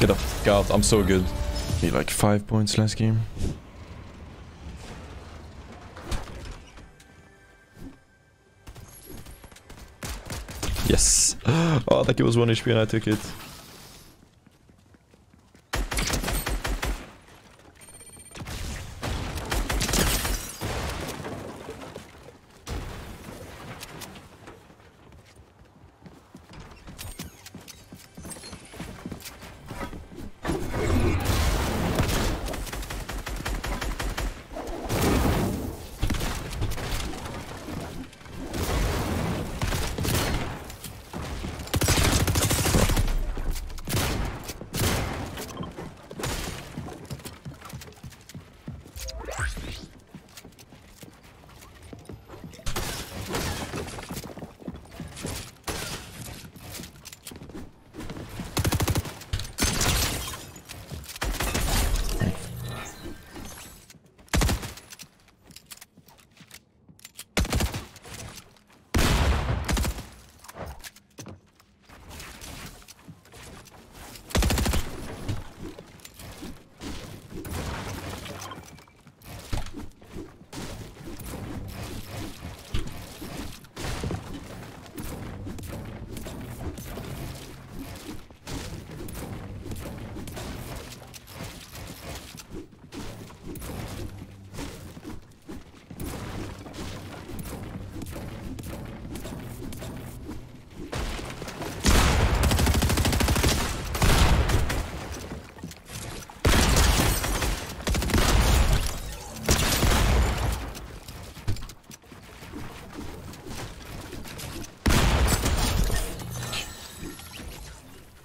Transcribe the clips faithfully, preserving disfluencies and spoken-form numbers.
Get up. God, I'm so good. Need like five points last game. Yes. Oh, I think it was one H P and I took it.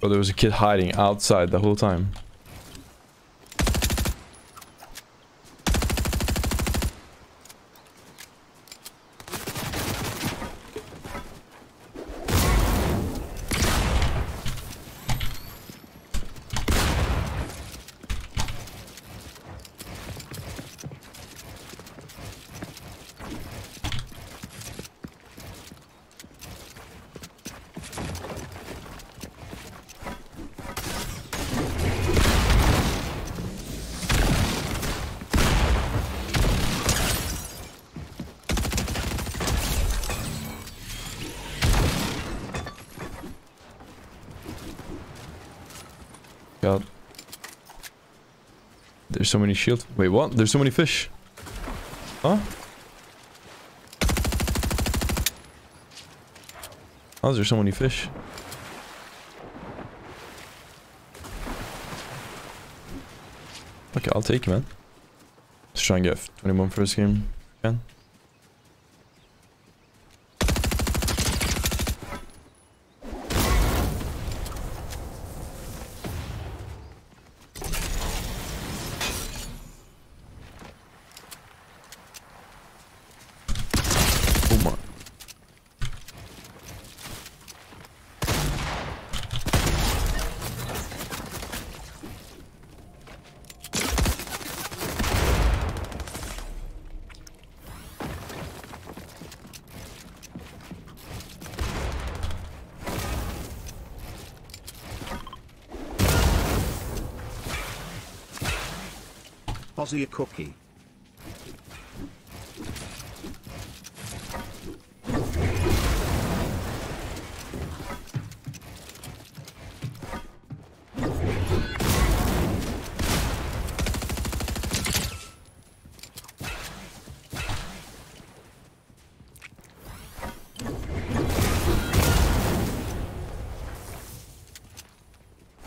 Oh, there was a kid hiding outside the whole time. God. There's so many shields. Wait, what? There's so many fish. Huh? How is there so many fish? Okay, I'll take you, man. Let's try and get twenty-one first game. Can. Aussie cookie.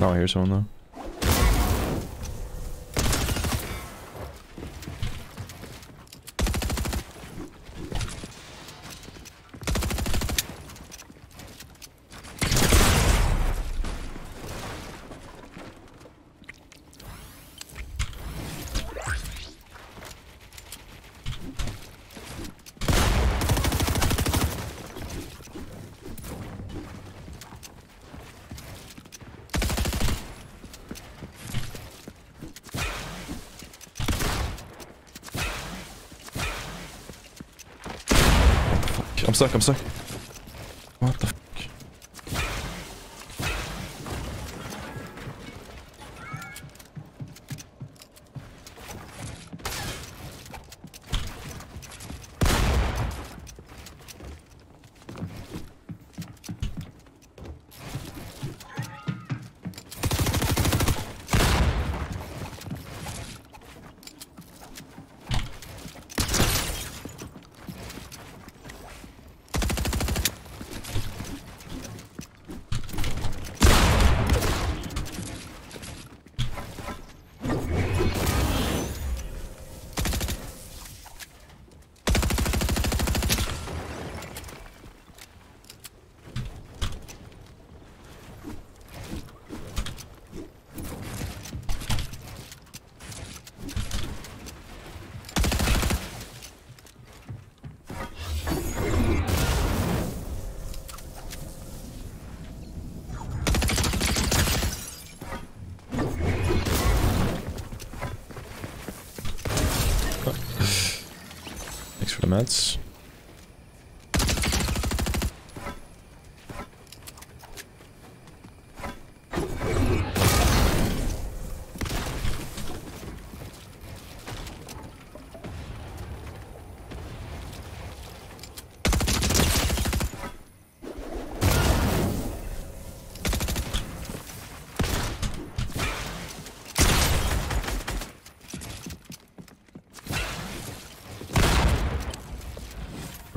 Oh, I hear someone though. I'm stuck, I'm stuck. What the fuck? limits.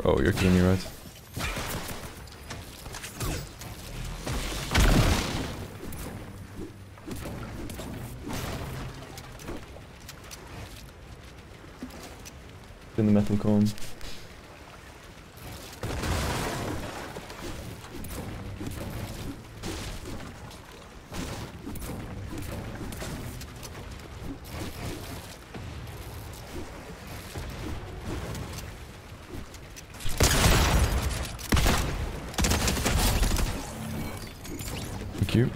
Oh, you're kidding me, right? In the metal cone. Thank you.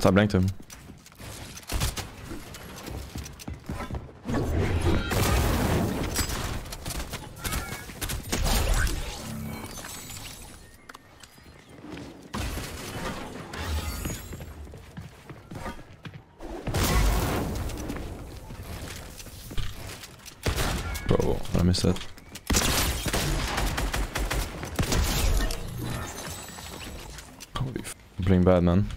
I blanked him. Bro, I missed that. Holy f***, I'm playing bad, man.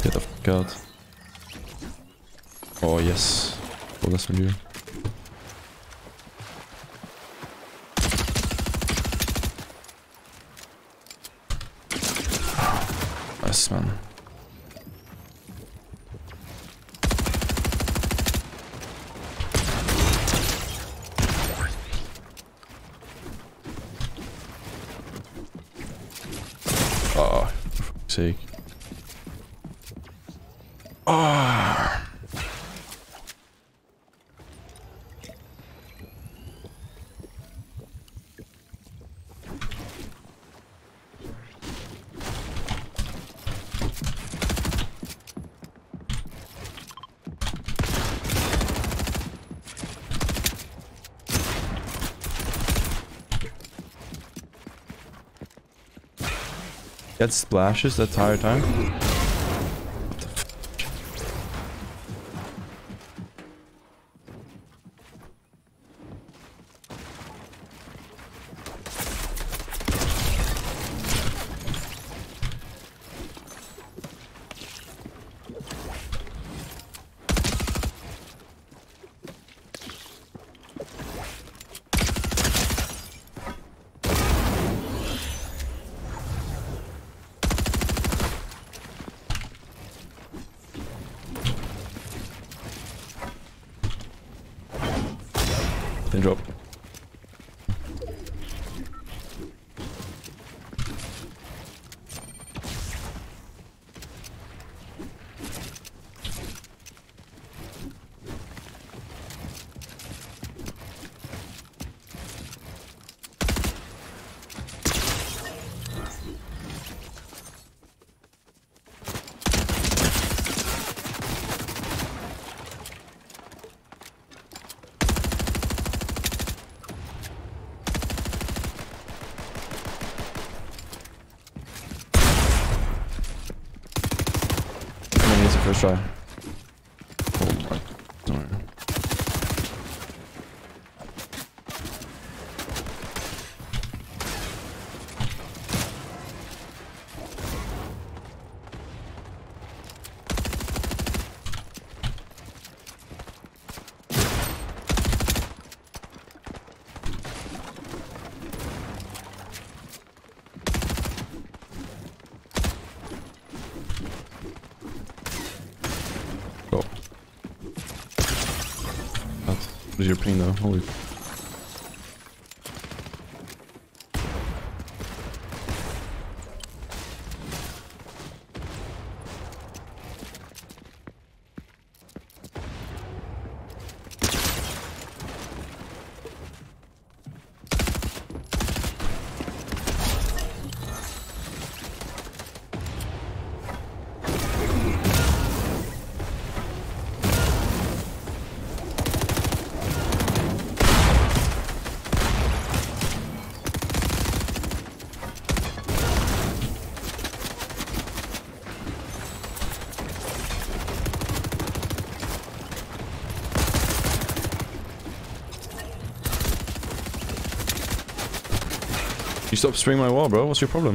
Get the fuck out. Oh yes. Oh, that's from you. Nice, man. sake. Oh. Get splashes the entire time. What the f drop. First try. Oh my. No. What is your ping though? Holy. You stop spraying my wall, bro. What's your problem?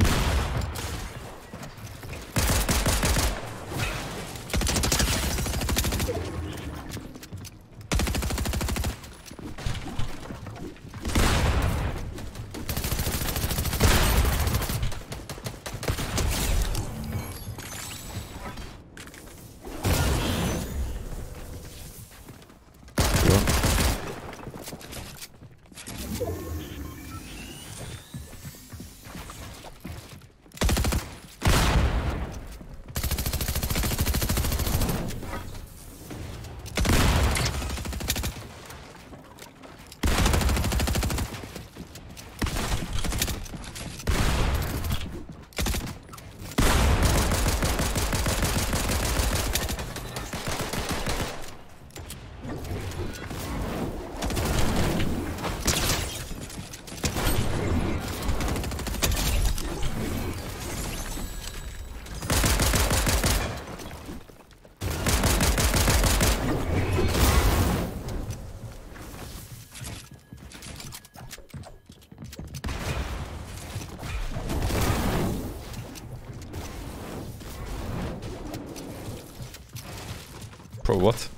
Bro, what?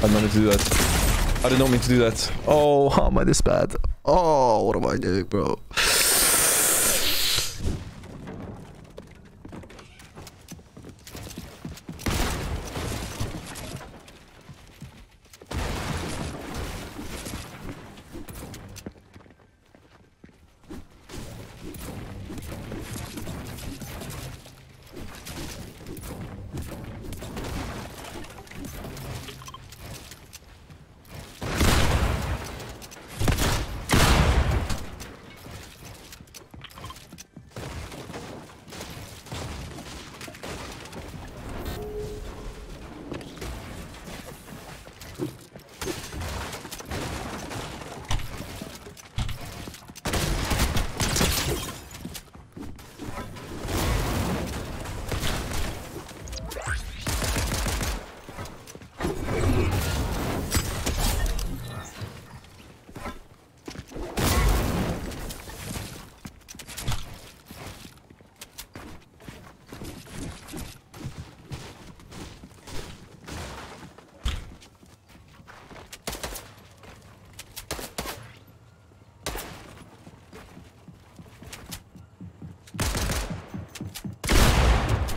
I managed to do that. I did not mean to do that. Oh, how am I this bad? Oh, what am I doing, bro?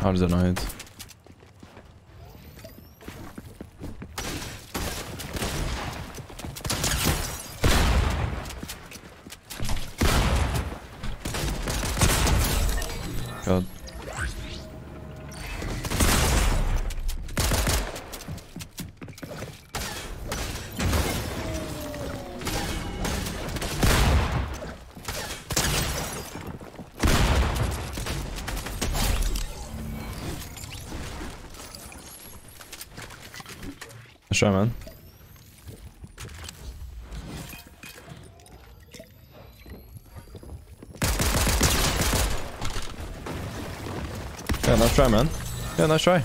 How does that not hit? God. Sure, man. Yeah, nice try, man. Yeah, nice try.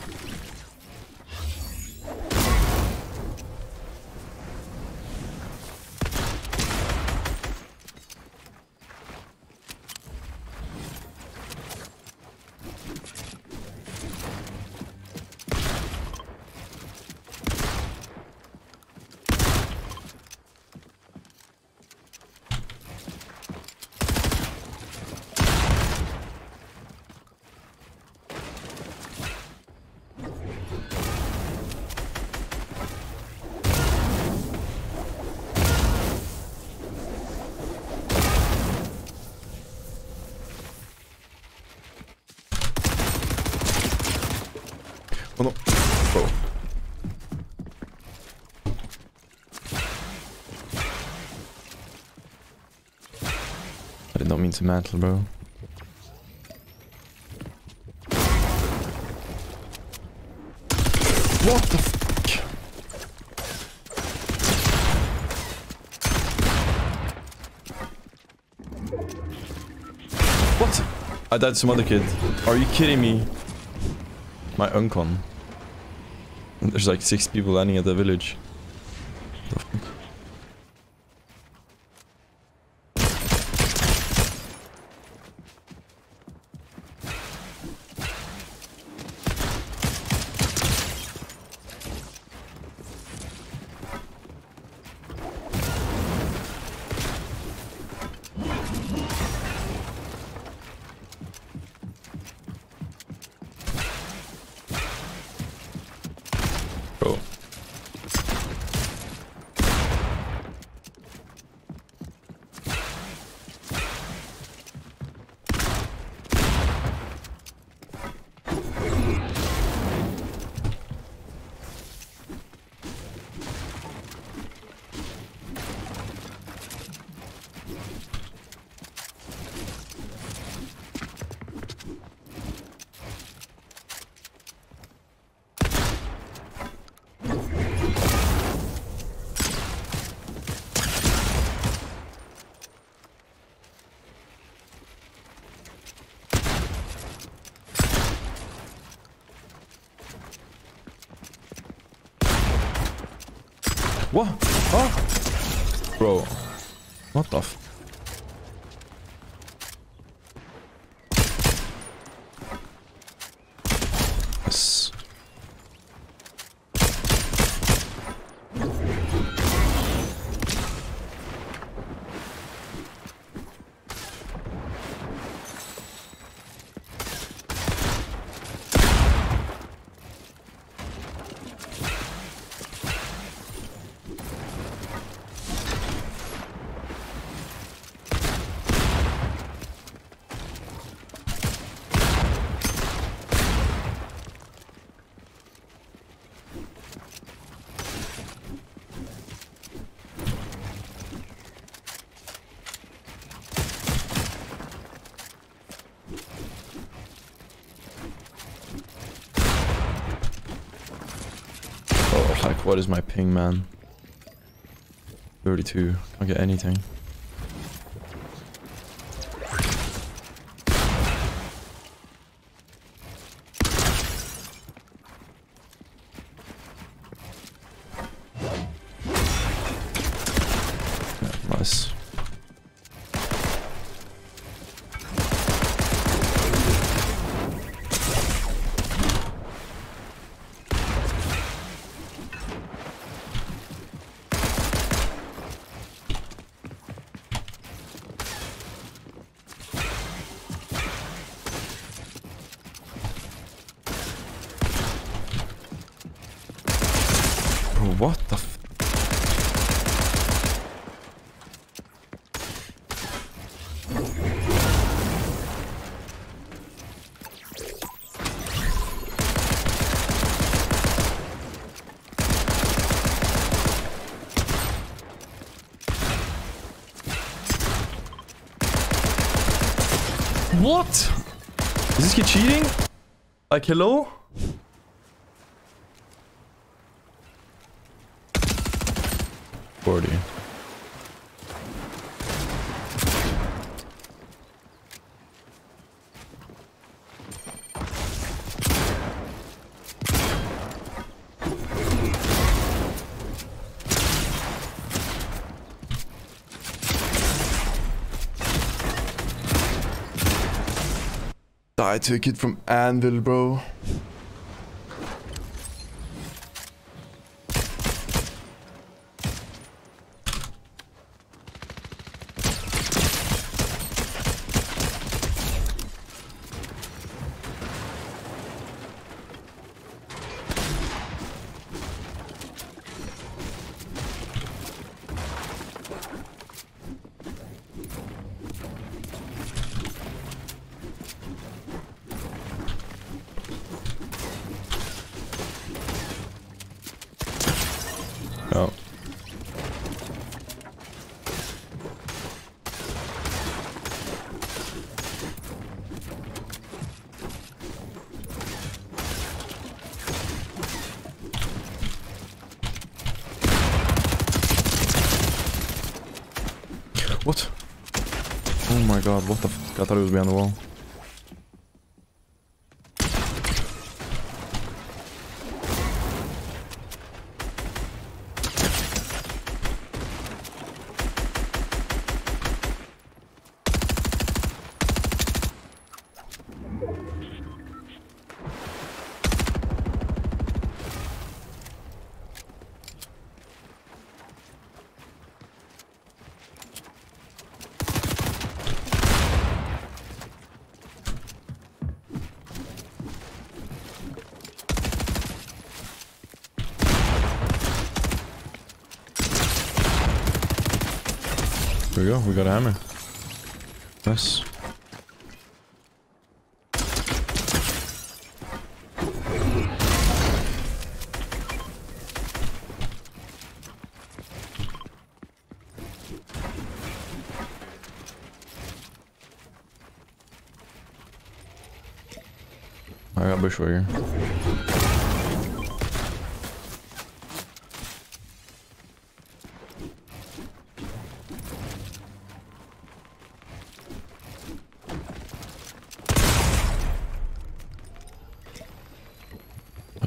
Oh no. Oh. I did not mean to mantle, bro. What the f- What? I died to some other kid. Are you kidding me? My uncon. And there's like six people landing at the village. The fuck? What? Oh. Bro. What the f... Yes. Like, what is my ping, man? thirty-two. Can't get anything. Yeah, nice. What the f- What? Is this kid cheating? Like, hello? forty. I took it from Anvil, bro. Oh. What? Oh my god, what the f- I thought it was behind the wall. There we go, we got a hammer. Nice. I got bushwhacker.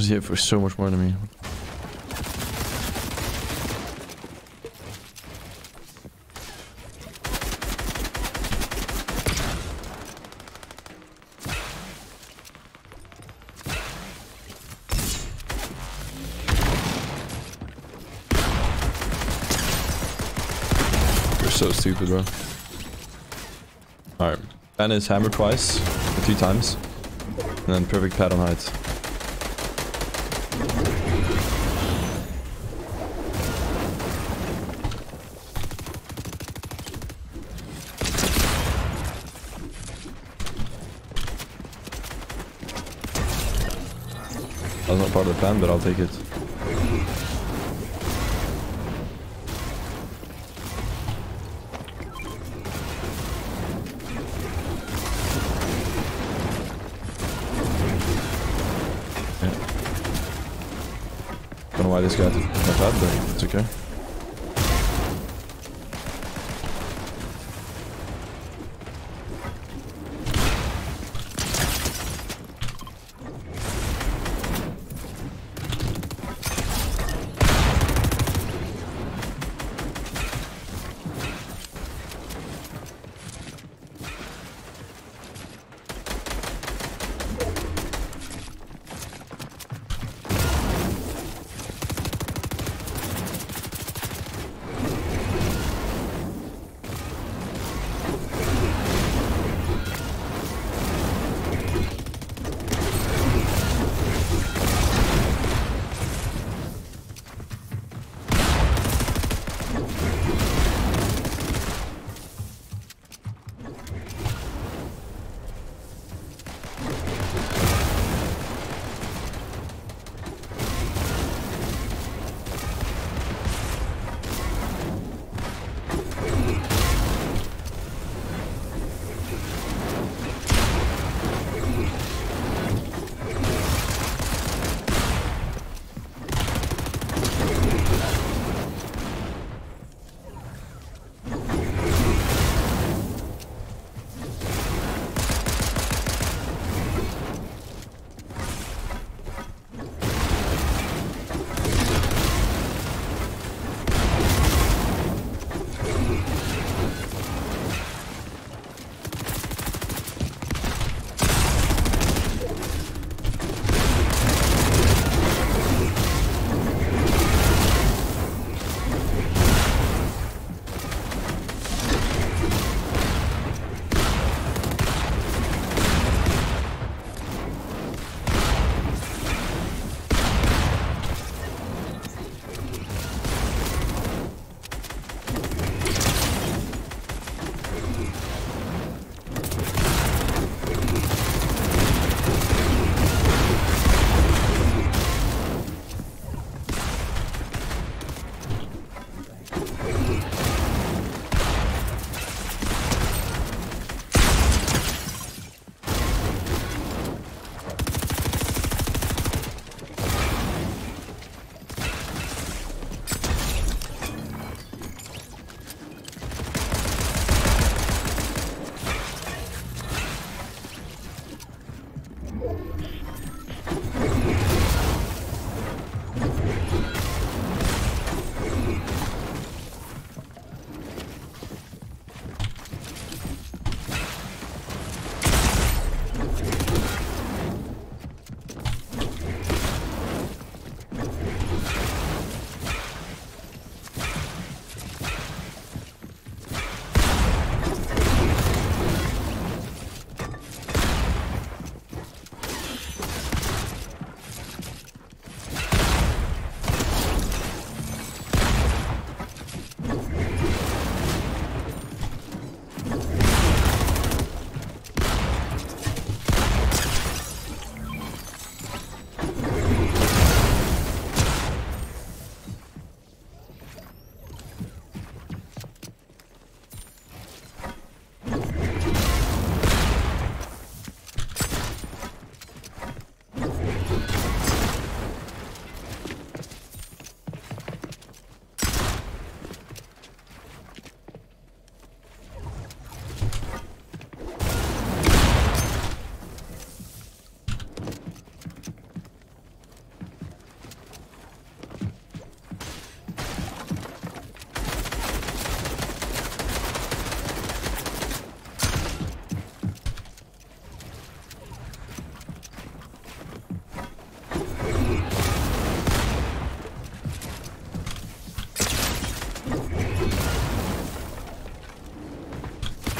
He hit for so much more than me. You're so stupid, bro. Alright. That is hammer twice, or two times. And then perfect pad on height. That's not part of the plan, but I'll take it. Don't know why this guy had to cut that, but it's okay.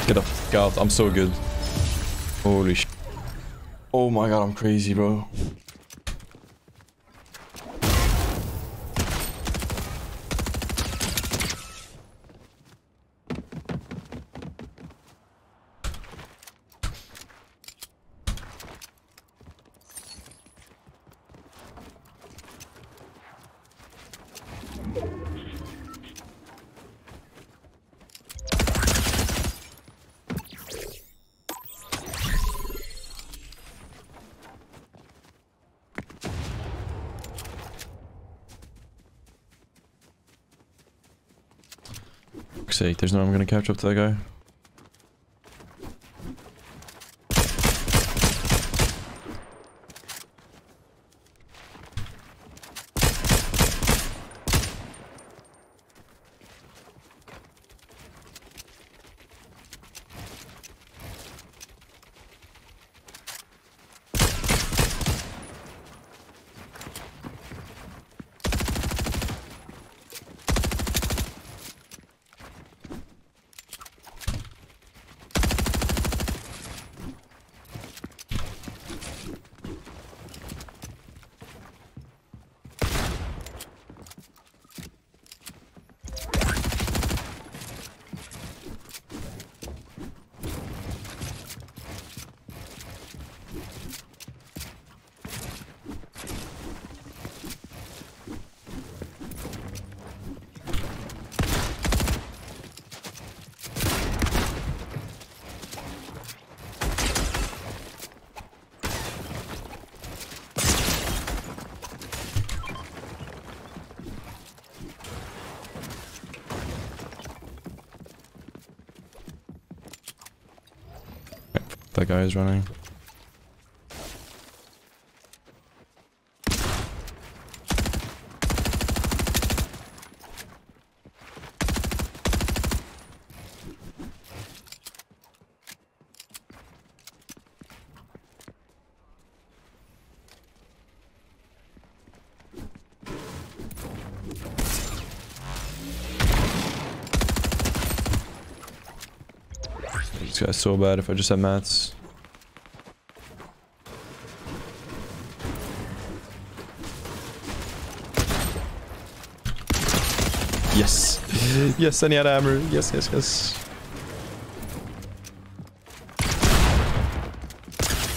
Get the fuck out. I'm so good. Holy sh. Oh my god, I'm crazy, bro. fuck's sake, there's no way I'm gonna catch up to that guy. That guy is running. This guy's so bad. If I just had mats. Yes. Yes, and he had armor. Yes, yes, yes.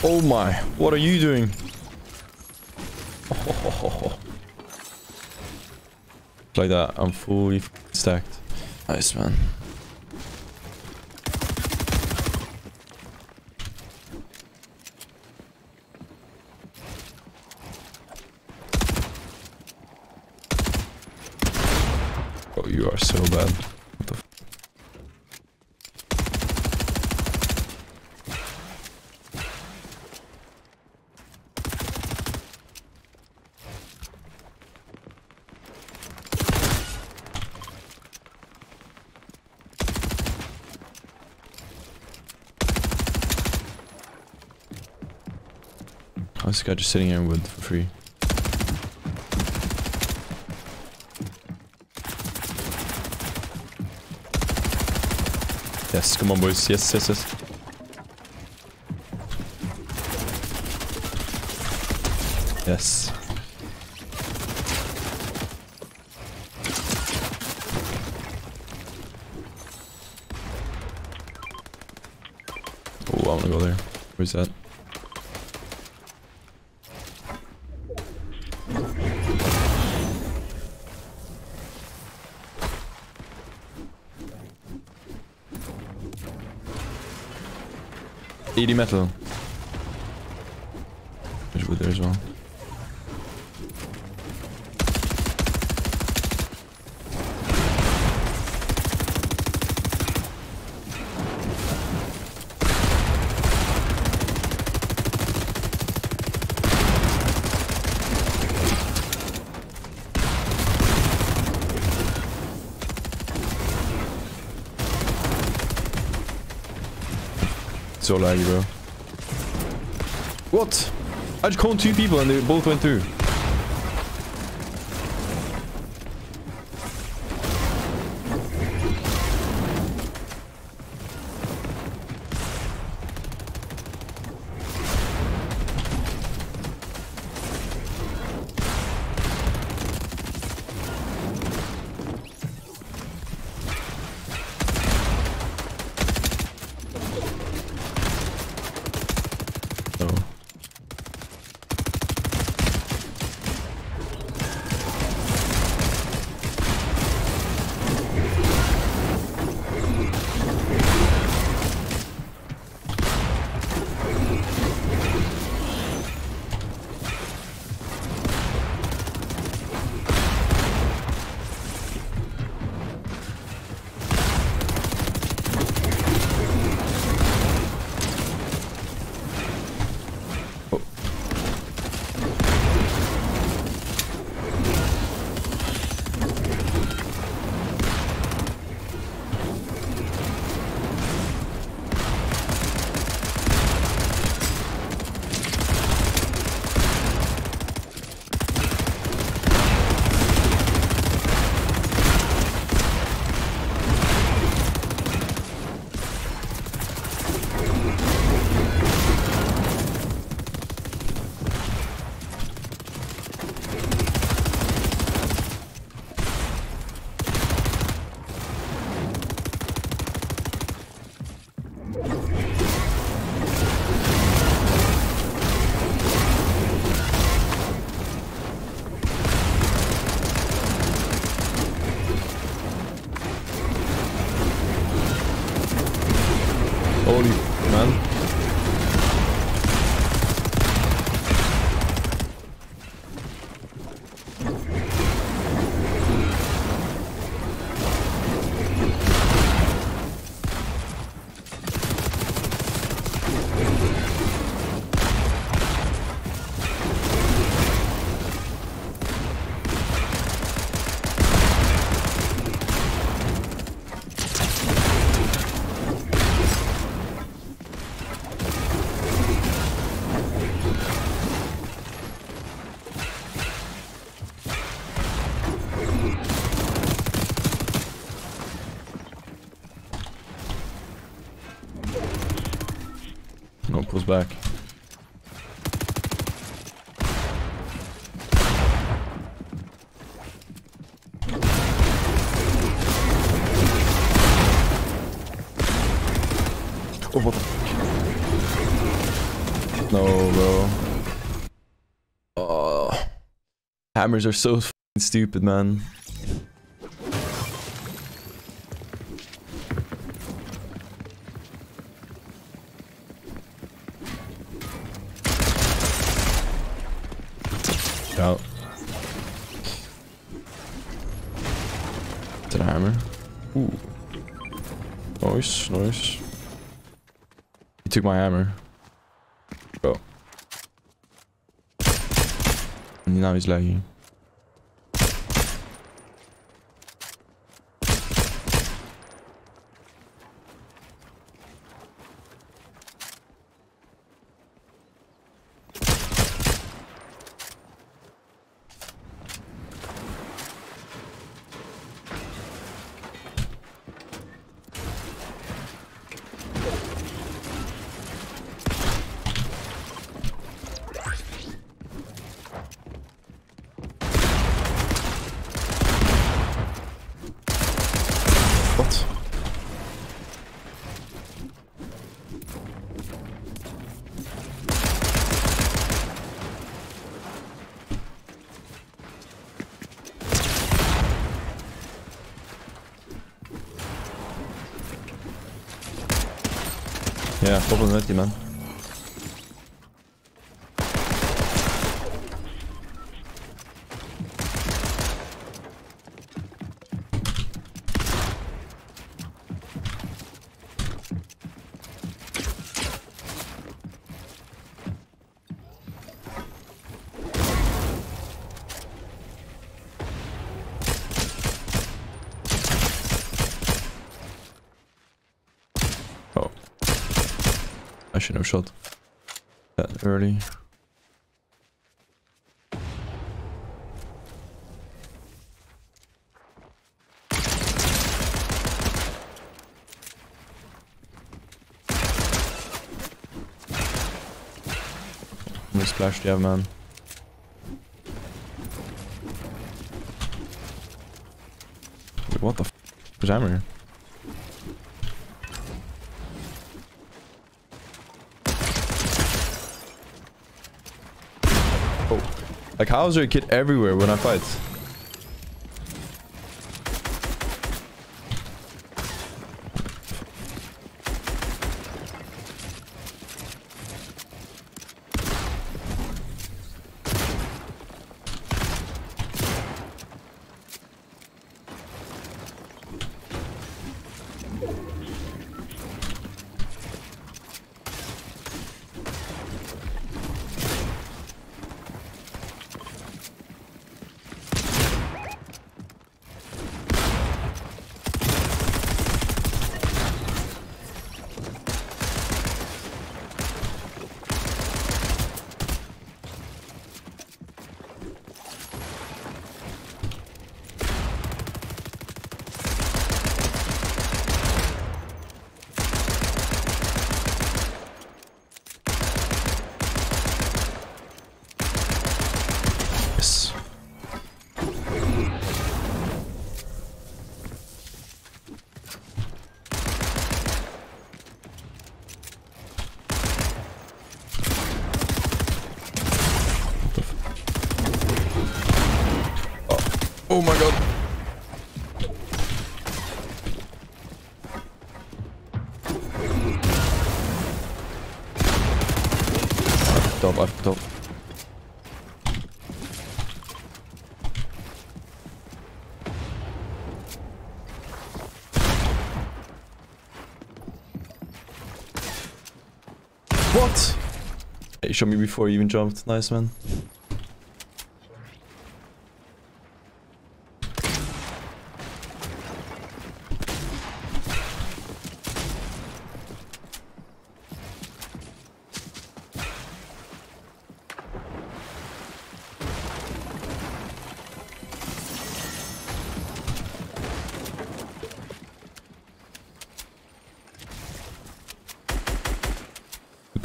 Oh my. What are you doing? Oh. Like that. I'm fully stacked. Nice, man. Oh, you are so bad. What the f? Oh, this guy just sitting here in wood for free. Yes, come on boys, yes, yes, yes. Yes. Oh, I wanna go there. Where's that? eighty metal. There's wood there as well. So laggy, bro. What? I just called two people and they both went through. Pulls back. Oh, what the fuck? No, bro. Oh. Hammers are so f***ing stupid, man. Out. It's an hammer. Ooh. Nice, nice. He took my hammer. Bro. And now he's lagging. What? Yeah, problem with you, man. I should have shot that early. What splash do you have, man? Wait, what the f*** was hammer here? Like, how is there a kid everywhere when I fight? Oh my god. Top, up top. What? He shot me before he even jumped. Nice, man.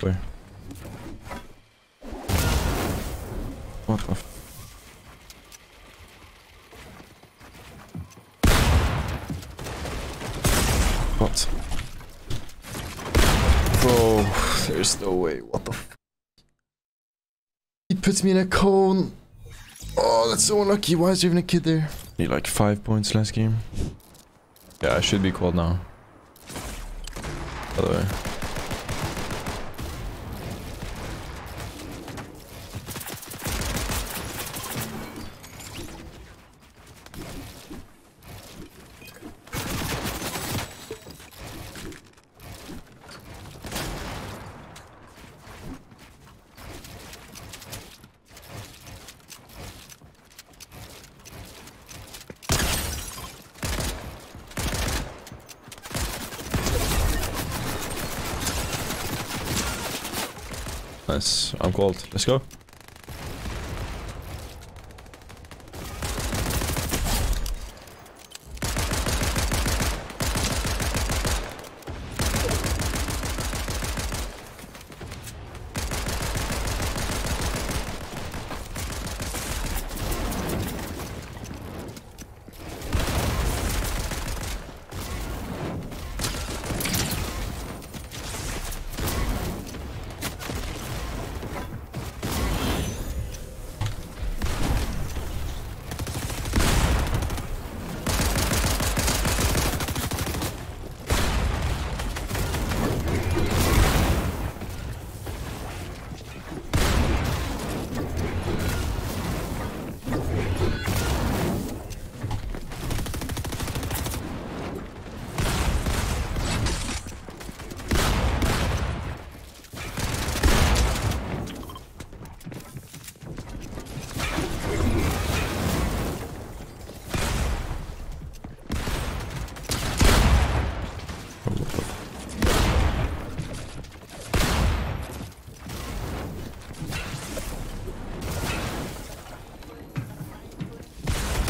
Where? There's no way. What the f? He puts me in a cone. Oh, that's so unlucky. Why is there even a kid there? Need like five points last game. Yeah, I should be cold now. By the way. Nice, I'm cold. Let's go.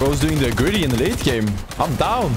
Bro's doing the gritty in the late game. I'm down.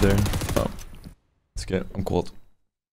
There. Oh. Let's get, I'm cold.